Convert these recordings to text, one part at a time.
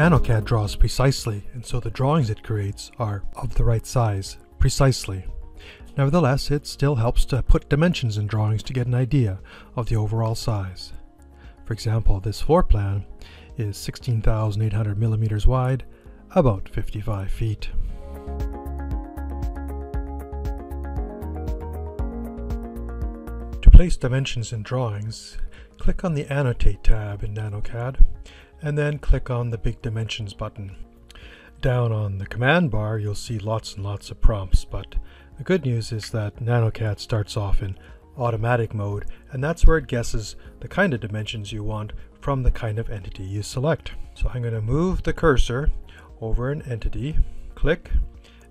NanoCAD draws precisely, and so the drawings it creates are of the right size, precisely. Nevertheless, it still helps to put dimensions in drawings to get an idea of the overall size. For example, this floor plan is 16,800 millimeters wide, about 55 feet. To place dimensions in drawings, click on the Annotate tab in NanoCAD, and then click on the Big Dimensions button. Down on the command bar, you'll see lots and lots of prompts, but the good news is that NanoCAD starts off in automatic mode, and that's where it guesses the kind of dimensions you want from the kind of entity you select. So I'm going to move the cursor over an entity, click,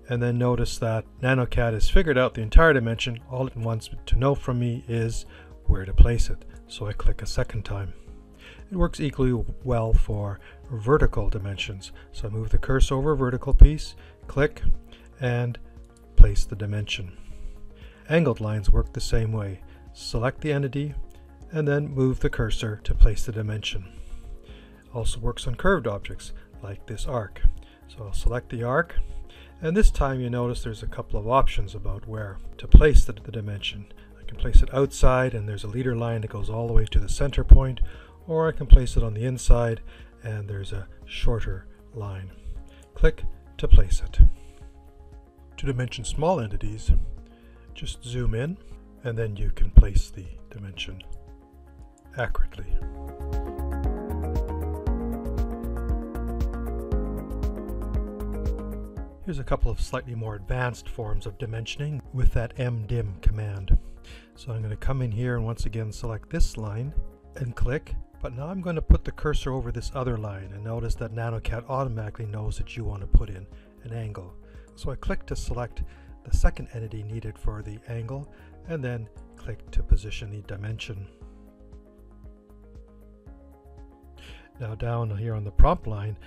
and then notice that NanoCAD has figured out the entire dimension. All it wants to know from me is where to place it. So I click a second time. It works equally well for vertical dimensions. So I move the cursor over a vertical piece, click, and place the dimension. Angled lines work the same way. Select the entity and then move the cursor to place the dimension. Also works on curved objects like this arc. So I'll select the arc, and this time you notice there's a couple of options about where to place the dimension. I can place it outside, and there's a leader line that goes all the way to the center point, or I can place it on the inside and there's a shorter line. Click to place it. To dimension small entities, just zoom in and then you can place the dimension accurately. Here's a couple of slightly more advanced forms of dimensioning with that mDim command. So I'm going to come in here and once again select this line and click, but now I'm going to put the cursor over this other line, and notice that NanoCAD automatically knows that you want to put in an angle. So I click to select the second entity needed for the angle, and then click to position the dimension. Now down here on the prompt line,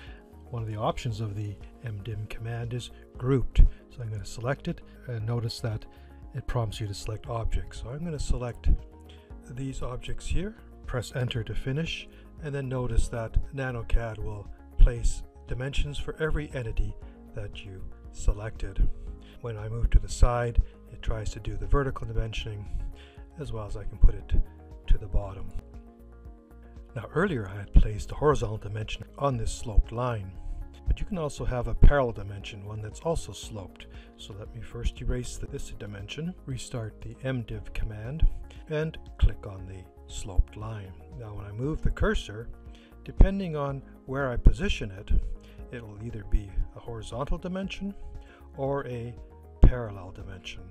one of the options of the mDim command is grouped. So I'm going to select it, and notice that it prompts you to select objects. So I'm going to select these objects here, press enter to finish, and then notice that NanoCAD will place dimensions for every entity that you selected. When I move to the side, it tries to do the vertical dimensioning, as well as I can put it to the bottom. Now earlier I had placed a horizontal dimension on this sloped line, but you can also have a parallel dimension, one that's also sloped. So let me first erase this dimension, restart the mdiv command, and click on the sloped line. Now when I move the cursor, depending on where I position it, it'll either be a horizontal dimension or a parallel dimension.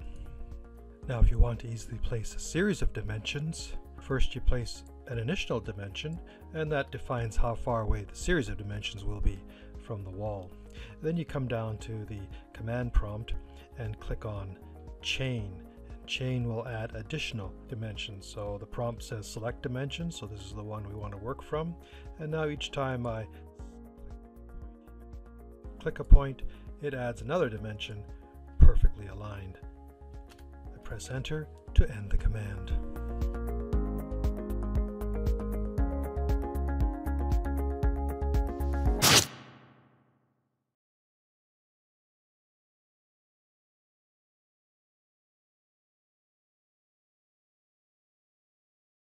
Now if you want to easily place a series of dimensions, first you place an initial dimension, and that defines how far away the series of dimensions will be from the wall. Then you come down to the command prompt and click on chain. Chain will add additional dimensions. So the prompt says select dimensions, so this is the one we want to work from. And now each time I click a point, it adds another dimension perfectly aligned. I press enter to end the command.